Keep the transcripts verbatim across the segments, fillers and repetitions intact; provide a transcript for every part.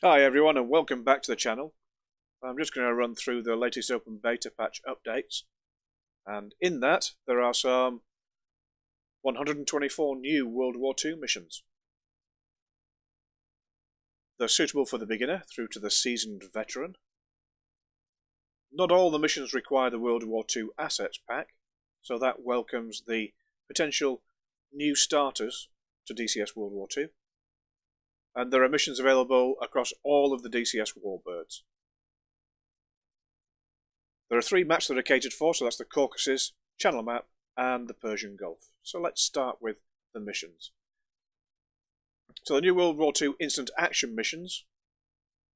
Hi everyone and welcome back to the channel. I'm just going to run through the latest Open Beta patch updates, and in that there are some one hundred twenty-four new World War Two missions. They're suitable for the beginner through to the seasoned veteran. Not all the missions require the World War Two assets pack, so that welcomes the potential new starters to D C S World War Two. And there are missions available across all of the D C S Warbirds. There are three maps that are catered for, so that's the Caucasus, Channel Map, and the Persian Gulf. So let's start with the missions. So the new World War Two instant action missions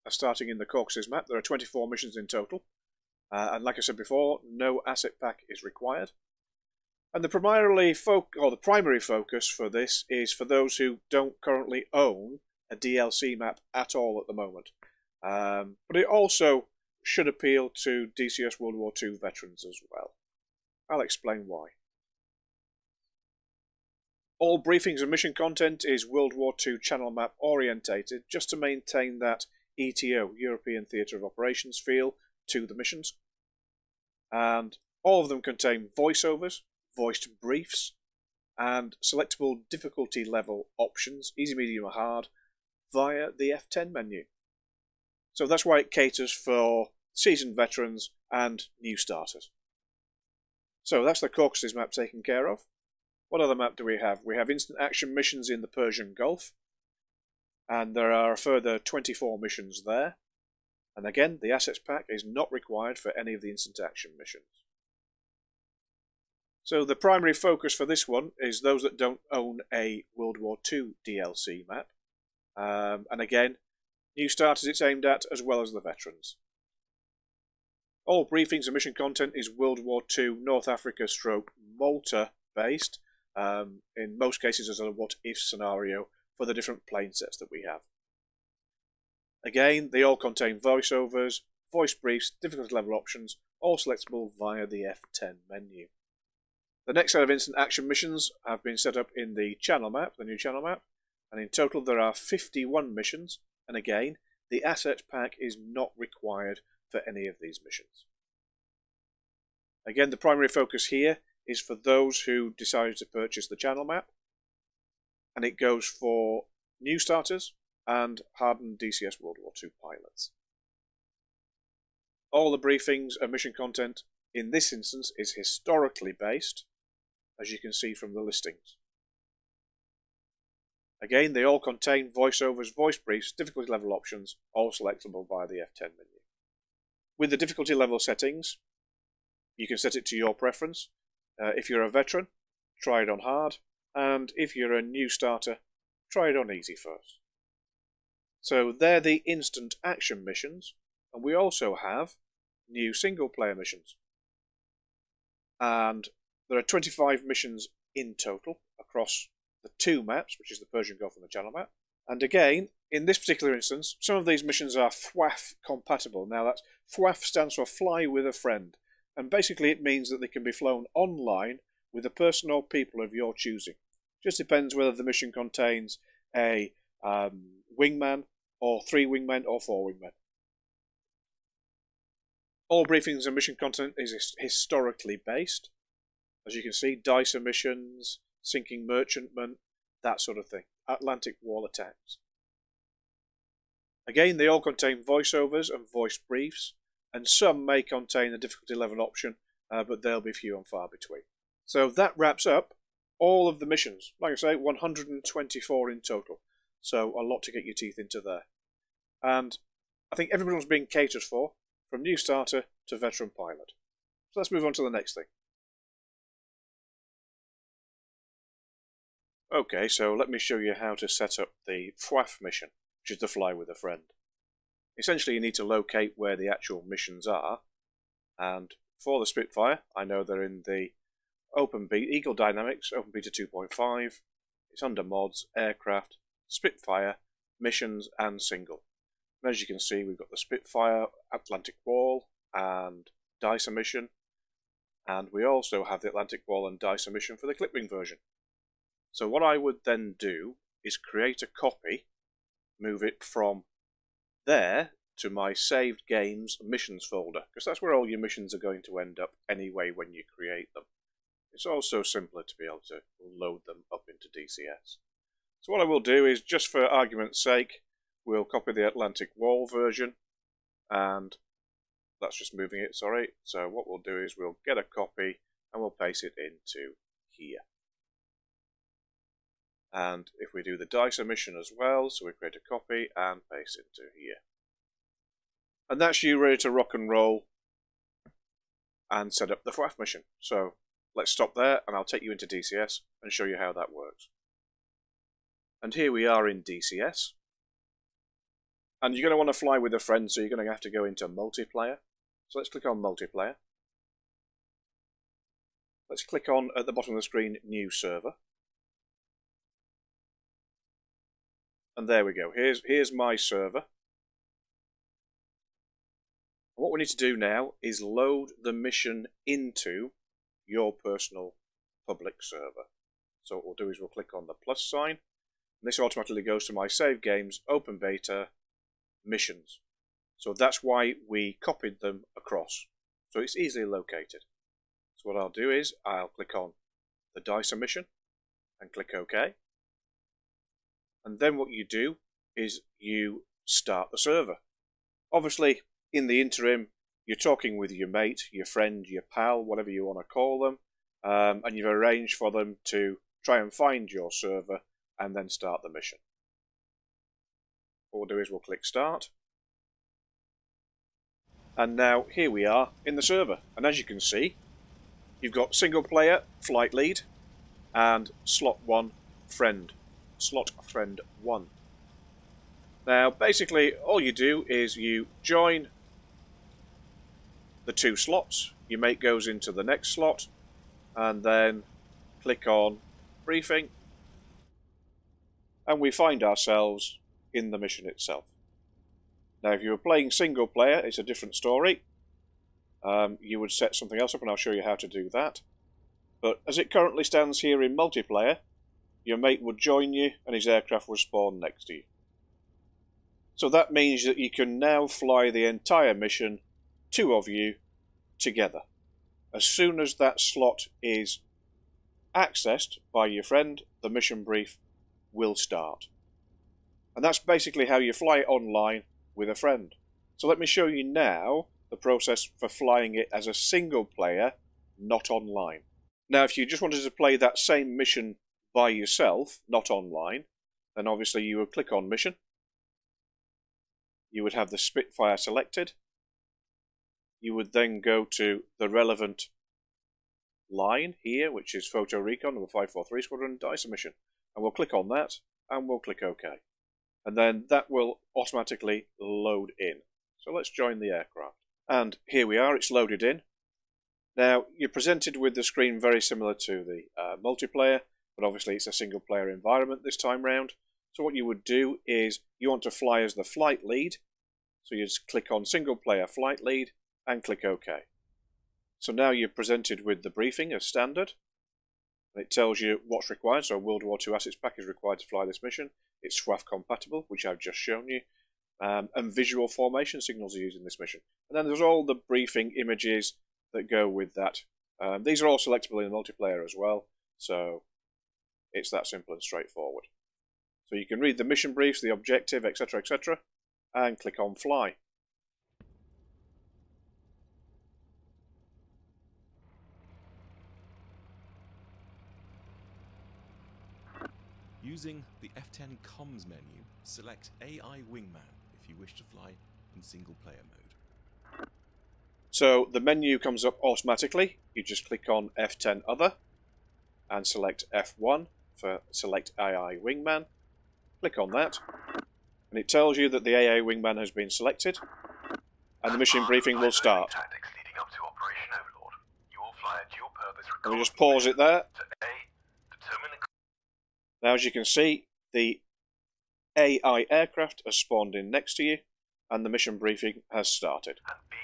are starting in the Caucasus map. There are twenty-four missions in total. Uh, and like I said before, no asset pack is required. And the primarily fo- or the primary focus for this is for those who don't currently own a D L C map at all at the moment, um, but it also should appeal to D C S World War Two veterans as well. I'll explain why. All briefings and mission content is World War Two channel map orientated, just to maintain that E T O, European Theatre of Operations, feel to the missions, and all of them contain voiceovers, voiced briefs, and selectable difficulty level options, easy, medium, or hard, via the F ten menu. So that's why it caters for seasoned veterans and new starters. So that's the Caucasus map taken care of. What other map do we have? We have instant action missions in the Persian Gulf, and there are a further twenty-four missions there. And again, the assets pack is not required for any of the instant action missions. So the primary focus for this one is those that don't own a World War Two D L C map. Um, and again, new starters it's aimed at, as well as the veterans. All briefings and mission content is World War Two North Africa stroke Malta based, um, in most cases as a what-if scenario for the different plane sets that we have. Again, they all contain voiceovers, voice briefs, difficulty level options, all selectable via the F ten menu. The next set of instant action missions have been set up in the channel map, the new channel map, and in total there are fifty-one missions, and again, the asset pack is not required for any of these missions. Again, the primary focus here is for those who decided to purchase the channel map, and it goes for new starters and hardened D C S World War Two pilots. All the briefings and mission content in this instance is historically based, as you can see from the listings. Again, they all contain voiceovers, voice briefs, difficulty level options, all selectable via the F ten menu. With the difficulty level settings, you can set it to your preference. Uh, if you're a veteran, try it on hard, and if you're a new starter, try it on easy first. So they're the instant action missions, and we also have new single player missions. And there are twenty-five missions in total across the two maps, which is the Persian Gulf and the Channel Map. And again, in this particular instance, some of these missions are F W A F compatible. Now that's, F W A F stands for Fly With a Friend. And basically it means that they can be flown online with a person or people of your choosing. Just depends whether the mission contains a um, wingman, or three wingmen, or four wingmen. All briefings and mission content is historically based. As you can see, dice missions, sinking merchantmen, that sort of thing. Atlantic wall attacks. Again, they all contain voiceovers and voice briefs, and some may contain a difficulty level option, uh, but they'll be few and far between. So that wraps up all of the missions. Like I say, one hundred twenty-four in total. So a lot to get your teeth into there. And I think everyone's being catered for, from new starter to veteran pilot. So let's move on to the next thing. Okay, so let me show you how to set up the F W A F mission, which is the Fly With a Friend. Essentially, you need to locate where the actual missions are, and for the Spitfire, I know they're in the Open Beta, Eagle Dynamics, Open Beta two point five, it's under Mods, Aircraft, Spitfire, Missions, and Single. And as you can see, we've got the Spitfire, Atlantic Wall, and Dice Mission, and we also have the Atlantic Wall and Dice Mission for the Clipwing version. So what I would then do is create a copy, move it from there to my saved games missions folder, because that's where all your missions are going to end up anyway when you create them. It's also simpler to be able to load them up into D C S. So what I will do is, just for argument's sake, we'll copy the Atlantic Wall version, and that's just moving it, sorry. So what we'll do is we'll get a copy and we'll paste it into here. And if we do the D I C E R mission as well, so we create a copy and paste it into here. And that's you ready to rock and roll and set up the F W A F mission. So let's stop there and I'll take you into D C S and show you how that works. And here we are in D C S. And you're going to want to fly with a friend, so you're going to have to go into multiplayer. So let's click on multiplayer. Let's click on, at the bottom of the screen, new server. And there we go. Here's, here's my server. What we need to do now is load the mission into your personal public server. So what we'll do is we'll click on the plus sign. And this automatically goes to my save games, open beta, missions. So that's why we copied them across. So it's easily located. So what I'll do is I'll click on the D I C E R mission and click OK. And then what you do is you start the server. Obviously, in the interim, you're talking with your mate, your friend, your pal, whatever you want to call them, um, and you've arranged for them to try and find your server and then start the mission. What we'll do is we'll click start. And now here we are in the server. And as you can see, you've got single player, flight lead, and slot one, friend. Slot friend one. Now basically all you do is you join the two slots, your mate goes into the next slot, and then click on briefing, and we find ourselves in the mission itself. Now if you were playing single player, it's a different story. Um, you would set something else up, and I'll show you how to do that. But as it currently stands here in multiplayer, your mate would join you and his aircraft would spawn next to you. So that means that you can now fly the entire mission, two of you, together. As soon as that slot is accessed by your friend, the mission brief will start. And that's basically how you fly it online with a friend. So let me show you now the process for flying it as a single player, not online. Now, if you just wanted to play that same mission by yourself, not online, then obviously you would click on mission. You would have the Spitfire selected. You would then go to the relevant line here, which is Photo Recon number five four three Squadron D I C E R mission. And we'll click on that and we'll click OK. And then that will automatically load in. So let's join the aircraft. And here we are, it's loaded in. Now, you're presented with the screen very similar to the uh, multiplayer, but obviously it's a single player environment this time round. So what you would do is you want to fly as the flight lead. So you just click on single player flight lead and click OK. So now you're presented with the briefing as standard. And it tells you what's required. So World War Two assets pack is required to fly this mission. It's F W A F compatible, which I've just shown you. Um, and visual formation signals are used in this mission. And then there's all the briefing images that go with that. Um, these are all selectable in multiplayer as well. So it's that simple and straightforward. So you can read the mission briefs, the objective, et cetera, et cetera, and click on Fly. Using the F ten comms menu, select A I Wingman if you wish to fly in single-player mode. So the menu comes up automatically. You just click on F ten Other and select F one for Select A I Wingman. Click on that, and it tells you that the A I Wingman has been selected, and the mission briefing will start. Let me just pause it there. Now, as you can see, the A I aircraft has spawned in next to you, and the mission briefing has started. And B,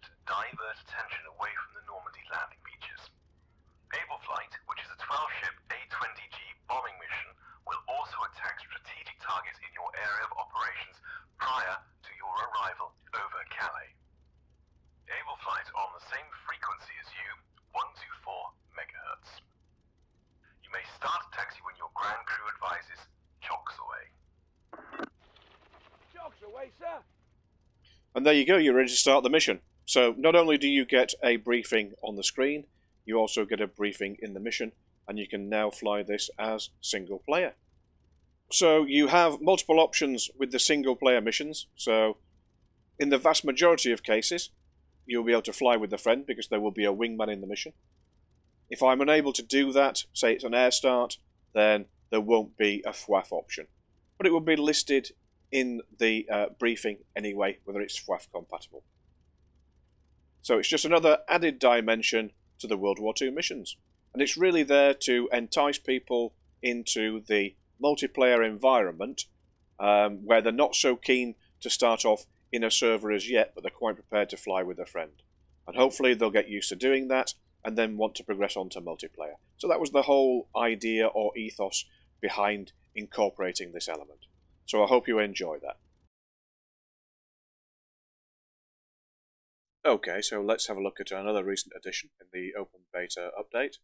to divert attention away from the Normandy landing beaches. Able Flight, which is a twelve-ship A twenty G bombing mission, will also attack strategic targets in your area of operations prior to your And there you go, you're ready to start the mission. So not only do you get a briefing on the screen, you also get a briefing in the mission, and you can now fly this as single player. So you have multiple options with the single player missions. So in the vast majority of cases, you'll be able to fly with a friend because there will be a wingman in the mission. If I'm unable to do that, say it's an air start, then there won't be a F W A F option. But it will be listed in the uh, briefing anyway, whether it's F W A F compatible. So it's just another added dimension to the World War Two missions. And it's really there to entice people into the multiplayer environment um, where they're not so keen to start off in a server as yet, but they're quite prepared to fly with a friend. And hopefully they'll get used to doing that and then want to progress on to multiplayer. So that was the whole idea or ethos behind incorporating this element. So I hope you enjoy that. Okay, so let's have a look at another recent addition in the Open Beta update,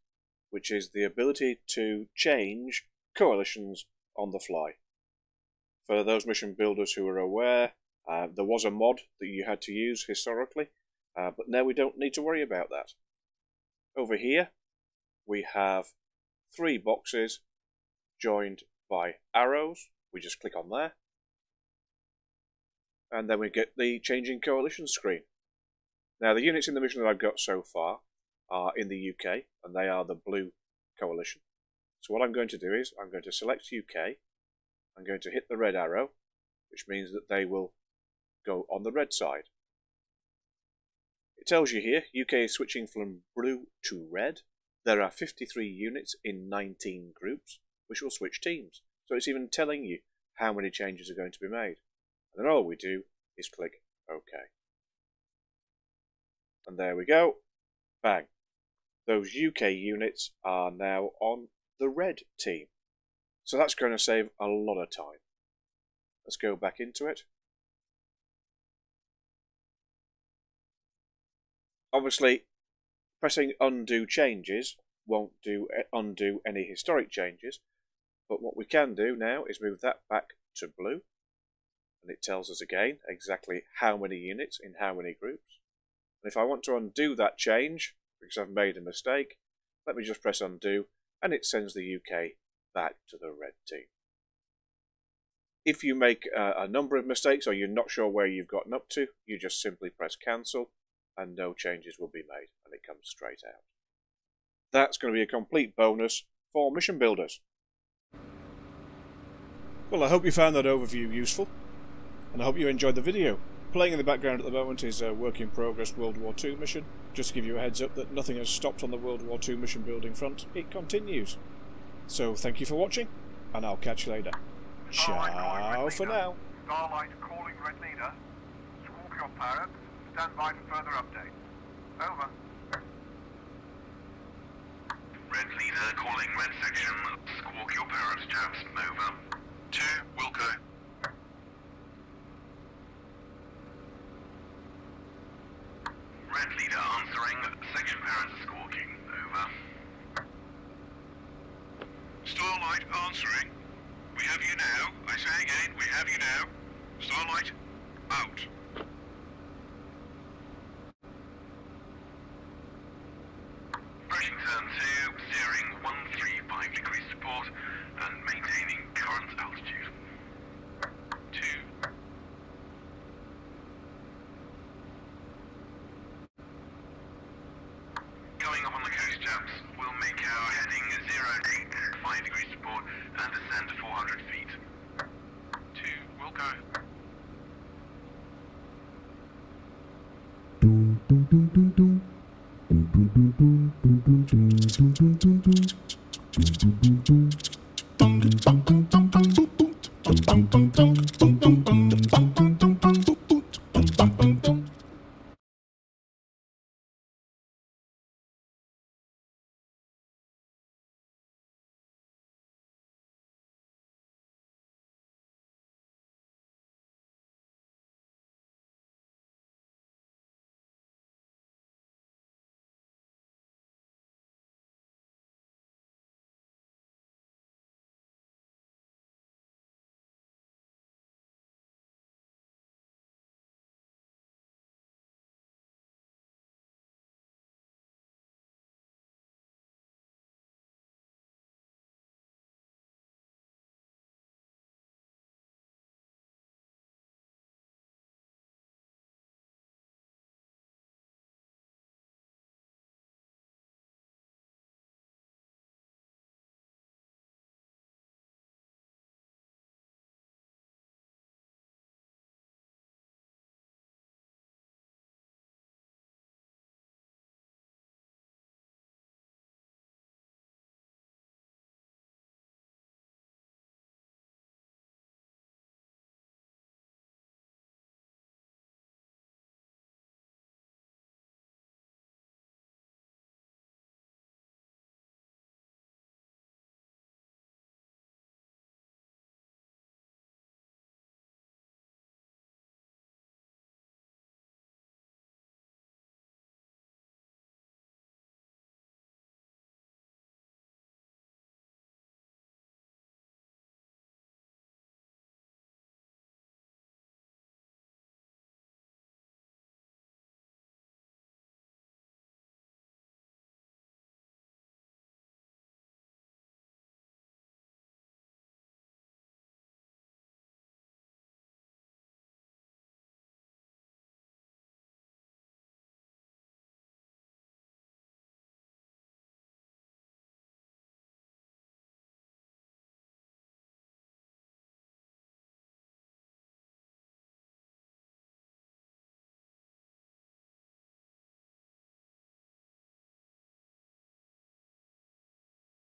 which is the ability to change coalitions on the fly. For those mission builders who are aware, uh, there was a mod that you had to use historically, uh, but now we don't need to worry about that. Over here, we have three boxes joined by arrows. We just click on there, and then we get the changing coalition screen. Now, the units in the mission that I've got so far are in the U K, and they are the blue coalition. So what I'm going to do is I'm going to select U K. I'm going to hit the red arrow, which means that they will go on the red side. It tells you here, U K is switching from blue to red. There are fifty-three units in nineteen groups, which will switch teams. So it's even telling you how many changes are going to be made. And then all we do is click OK. And there we go. Bang. Those U K units are now on the red team. So that's going to save a lot of time. Let's go back into it. Obviously, pressing undo changes won't do undo any historic changes. But what we can do now is move that back to blue. And it tells us again exactly how many units in how many groups. And if I want to undo that change, because I've made a mistake, let me just press undo, and it sends the U K back to the red team. If you make uh, a number of mistakes or you're not sure where you've gotten up to, you just simply press cancel, and no changes will be made, and it comes straight out. That's going to be a complete bonus for mission builders. Well, I hope you found that overview useful, and I hope you enjoyed the video. Playing in the background at the moment is a work in progress World War Two mission. Just to give you a heads up that nothing has stopped on the World War Two mission building front, it continues. So thank you for watching, and I'll catch you later. Ciao for now. Starlight calling Red Leader. Scorpion Pirate, stand by for further updates. Over. Red Leader calling Red Section. Squawk your Pirate, chaps. Over. Two, will go. Red Leader answering, Section Parents squawking, over. Starlight answering, we have you now, I say again, we have you now. Starlight, out. Pressing turn two, steering one three five degrees support and maintaining current altitude. Boom, boom, boom, boom, boom, boom, boom, boom, boom.